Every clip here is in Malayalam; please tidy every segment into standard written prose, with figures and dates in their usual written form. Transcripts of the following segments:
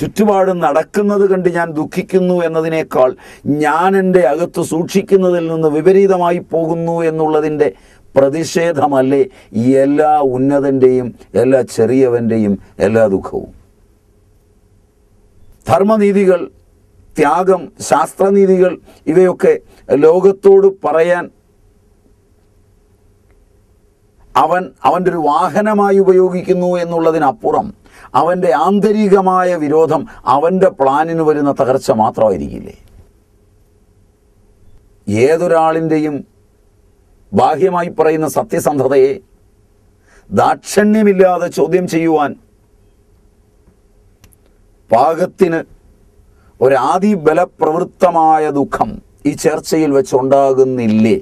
ചുറ്റുപാട് നടക്കുന്നത് കണ്ട് ഞാൻ ദുഃഖിക്കുന്നു എന്നതിനേക്കാൾ ഞാൻ എൻ്റെ അകത്ത് സൂക്ഷിക്കുന്നതിൽ നിന്ന് വിപരീതമായി പോകുന്നു എന്നുള്ളതിൻ്റെ പ്രതിഷേധമല്ലേ എല്ലാ ഉന്നതൻ്റെയും എല്ലാ ചെറിയവൻ്റെയും എല്ലാ ദുഃഖവും. ധർമ്മനീതികൾ, ത്യാഗം, ശാസ്ത്രനീതികൾ ഇവയൊക്കെ ലോകത്തോട് പറയാൻ അവൻ്റെ ഒരു വാഹനമായി ഉപയോഗിക്കുന്നു എന്നുള്ളതിനപ്പുറം അവൻ്റെ ആന്തരികമായ വിരോധം അവൻ്റെ പ്ലാനിന് വരുന്ന തകർച്ച മാത്രമായിരിക്കില്ലേ? ഏതൊരാളിൻ്റെയും ബാഹ്യമായി പറയുന്ന സത്യസന്ധതയെ ദാക്ഷിണ്യമില്ലാതെ ചോദ്യം ചെയ്യുവാൻ പാകത്തിന് ഒരാദിബലപ്രവൃത്തമായ ദുഃഖം ഈ ചർച്ചയിൽ വെച്ചുണ്ടാകുന്നില്ലേ?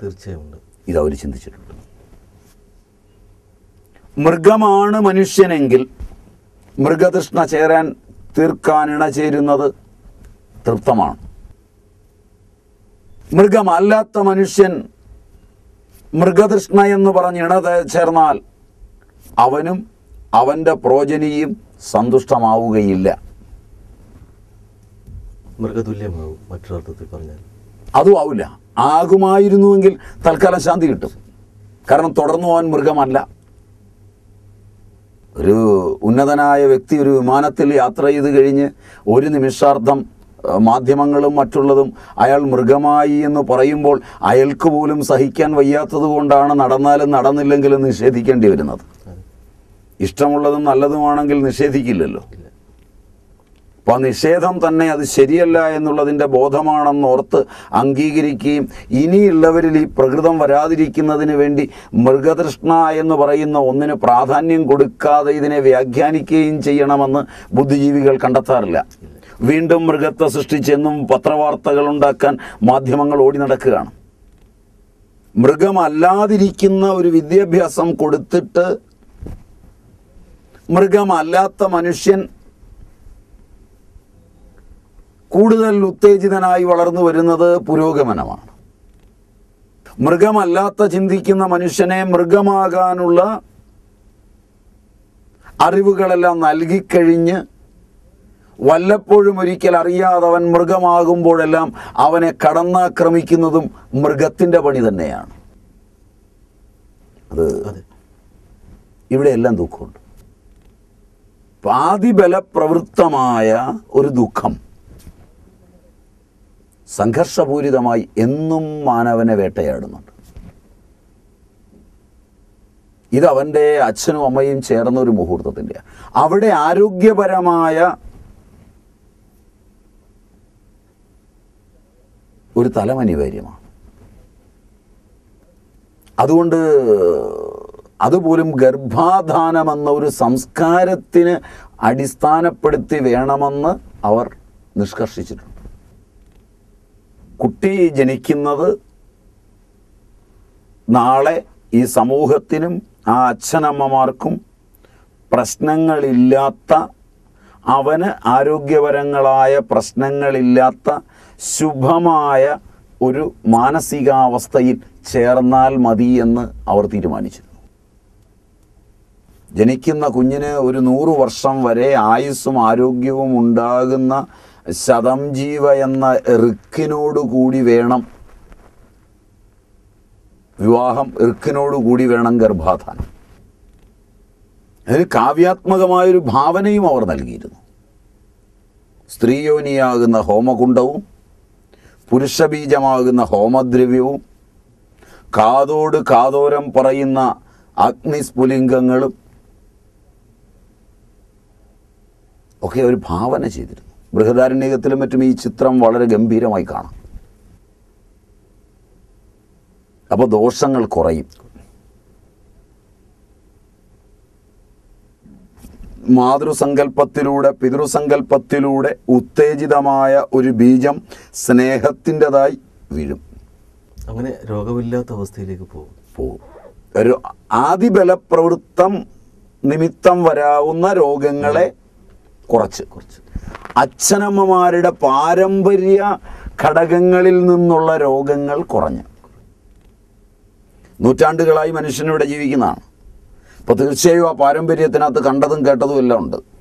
തീർച്ചയായും ഇതവർ ചിന്തിച്ചിട്ടുണ്ട്. മൃഗമാണ് മനുഷ്യനെങ്കിൽ മൃഗതൃഷ്ണ തീർക്കാനിണ ചേരുന്നത് തൃപ്തമാണ്. മൃഗമല്ലാത്ത മനുഷ്യൻ മൃഗതൃഷ്ണ എന്ന് പറഞ്ഞ് ഇണ ചേർന്നാൽ അവനും അവൻ്റെ പ്രോജനിയും സന്തുഷ്ടമാവുകയില്ല, മൃഗതുല്യമാവും. മറ്റൊരർത്ഥത്തിൽ പറഞ്ഞാൽ അതും ആവില്ല. ആകുമായിരുന്നുവെങ്കിൽ തൽക്കാലം ശാന്തി കിട്ടും. കാരണം തുടർന്നു പോകാൻ മൃഗമല്ല. ഒരു ഉന്നതനായ വ്യക്തി ഒരു വിമാനത്തിൽ യാത്ര ചെയ്ത് കഴിഞ്ഞ് ഒരു നിമിഷാർത്ഥം മാധ്യമങ്ങളും മറ്റുള്ളതും അയാൾ മൃഗമായി എന്ന് പറയുമ്പോൾ അയാൾക്ക് പോലും സഹിക്കാൻ വയ്യാത്തത് കൊണ്ടാണ് നടന്നാലും നടന്നില്ലെങ്കിലും നിഷേധിക്കേണ്ടി വരുന്നത്. ഇഷ്ടമുള്ളതും നല്ലതുമാണെങ്കിൽ നിഷേധിക്കില്ലല്ലോ. അപ്പോൾ നിഷേധം തന്നെ അത് ശരിയല്ല എന്നുള്ളതിൻ്റെ ബോധമാണെന്നോർത്ത് അംഗീകരിക്കുകയും ഇനിയുള്ളവരിൽ ഈ പ്രകൃതം വരാതിരിക്കുന്നതിന് വേണ്ടി മൃഗതൃഷ്ണ എന്ന് പറയുന്ന ഒന്നിന് പ്രാധാന്യം കൊടുക്കാതെ ഇതിനെ വ്യാഖ്യാനിക്കുകയും ചെയ്യണമെന്ന് ബുദ്ധിജീവികൾ കണ്ടെത്താറില്ല. വീണ്ടും മൃഗത്തെ സൃഷ്ടിച്ചെന്നും പത്രവാർത്തകൾ ഉണ്ടാക്കാൻ മാധ്യമങ്ങൾ ഓടി നടക്കുകയാണ്. മൃഗമല്ലാതിരിക്കുന്ന ഒരു വിദ്യാഭ്യാസം കൊടുത്തിട്ട് മൃഗമല്ലാത്ത മനുഷ്യൻ കൂടുതൽ ഉത്തേജിതനായി വളർന്നു വരുന്നത് പുരോഗമനമാണ്. മൃഗമല്ലാത്ത ചിന്തിക്കുന്ന മനുഷ്യനെ മൃഗമാകാനുള്ള അറിവുകളെല്ലാം നൽകിക്കഴിഞ്ഞ് വല്ലപ്പോഴും ഒരിക്കൽ അറിയാതവൻ മൃഗമാകുമ്പോഴെല്ലാം അവനെ കടന്നാക്രമിക്കുന്നതും മൃഗത്തിൻ്റെ പണി തന്നെയാണ്. അത് ഇവിടെയെല്ലാം ദുഃഖമുണ്ട്. ആദിബലപ്രവൃത്തമായ ഒരു ദുഃഖം സംഘർഷപൂരിതമായി എന്നും മാനവനെ വേട്ടയാടുന്നുണ്ട്. ഇതവൻ്റെ അച്ഛനും അമ്മയും ചേർന്നൊരു മുഹൂർത്തത്തിൻ്റെയാണ്. അവിടെ ആരോഗ്യപരമായ ഒരു തലം അനിവാര്യമാണ്. അതുകൊണ്ട് അതുപോലും ഗർഭാധാനമെന്ന ഒരു സംസ്കാരത്തിന് അടിസ്ഥാനപ്പെടുത്തി വേണമെന്ന് അവർ നിഷ്കർഷിച്ചിട്ടുണ്ട്. കുട്ടി ജനിക്കുന്നത് നാളെ ഈ സമൂഹത്തിനും ആ അച്ഛനമ്മമാർക്കും പ്രശ്നങ്ങളില്ലാത്ത, അവന് ആരോഗ്യപരങ്ങളായ പ്രശ്നങ്ങളില്ലാത്ത ശുഭമായ ഒരു മാനസികാവസ്ഥയിൽ ചേർന്നാൽ മതി എന്ന് അവർ തീരുമാനിച്ചിരുന്നു. ജനിക്കുന്ന കുഞ്ഞിന് ഒരു 100 വർഷം വരെ ആയുസ്സും ആരോഗ്യവും ഉണ്ടാകുന്ന ശതംജീവ എന്ന ഋക്കിനോടുകൂടി വേണം വിവാഹം, ഋക്കിനോടുകൂടി വേണം ഗർഭാധാനം. അതിന് കാവ്യാത്മകമായൊരു ഭാവനയും അവർ നൽകിയിരുന്നു. സ്ത്രീയോനിയാകുന്ന ഹോമകുണ്ഡവും പുരുഷബീജമാകുന്ന ഹോമദ്രവ്യവും കാതോട് കാതോരം പറയുന്ന അഗ്നിസ്ഫുലിംഗങ്ങളും ഒക്കെ ഒരു ഭാവന ചെയ്തിരുന്നു. ബൃഹദാരണ്യകത്തിലും മറ്റും ഈ ചിത്രം വളരെ ഗംഭീരമായി കാണാം. അപ്പോൾ ദോഷങ്ങൾ കുറയും. മാതൃസങ്കല്പത്തിലൂടെ പിതൃസങ്കല്പത്തിലൂടെ ഉത്തേജിതമായ ഒരു ബീജം സ്നേഹത്തിൻ്റെതായി വീഴും. അങ്ങനെ രോഗമില്ലാത്ത അവസ്ഥയിലേക്ക് പോകും. ഒരു ആദിബലപ്രവൃത്തം നിമിത്തം വരാവുന്ന രോഗങ്ങളെ കുറച്ച് അച്ഛനമ്മമാരുടെ പാരമ്പര്യ ഘടകങ്ങളിൽ നിന്നുള്ള രോഗങ്ങൾ കുറഞ്ഞു. നൂറ്റാണ്ടുകളായി മനുഷ്യനിവിടെ ജീവിക്കുന്നതാണ്. അപ്പോൾ തീർച്ചയായും ആ പാരമ്പര്യത്തിനകത്ത് കണ്ടതും കേട്ടതും എല്ലാം ഉണ്ട്.